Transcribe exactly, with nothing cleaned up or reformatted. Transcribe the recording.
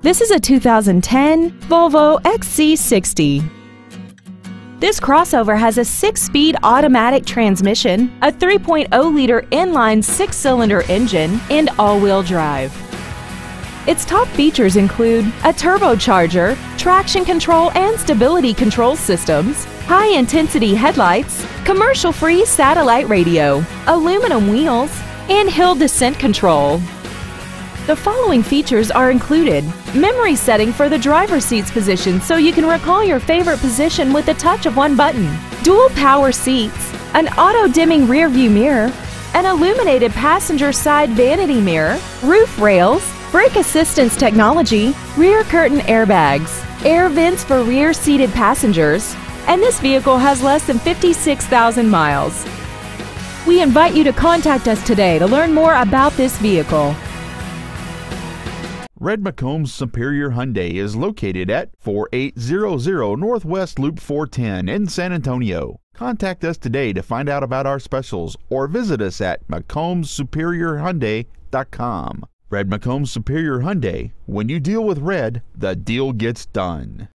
This is a two thousand ten Volvo X C sixty. This crossover has a six-speed automatic transmission, a three point oh liter inline six-cylinder engine, and all-wheel drive. Its top features include a turbocharger, traction control and stability control systems, high-intensity headlights, commercial-free satellite radio, aluminum wheels, and hill descent control. The following features are included: memory setting for the driver's seat's position so you can recall your favorite position with the touch of one button, dual power seats, an auto-dimming rearview mirror, an illuminated passenger side vanity mirror, roof rails, brake assistance technology, rear curtain airbags, air vents for rear-seated passengers, and this vehicle has less than fifty-six thousand miles. We invite you to contact us today to learn more about this vehicle. Red McCombs Superior Hyundai is located at forty-eight hundred Northwest Loop four ten in San Antonio. Contact us today to find out about our specials or visit us at McCombs Superior Hyundai dot com. Red McCombs Superior Hyundai. When you deal with red, the deal gets done.